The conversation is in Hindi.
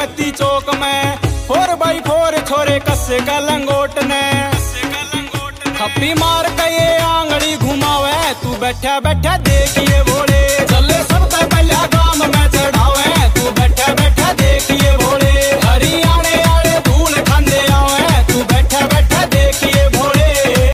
भगती चौक में 4x4 छोरे कस्से का लंगोट ने थप्पी मार के ये आंगड़ी घुमावे, तू बैठा बैठा देखिए भोले।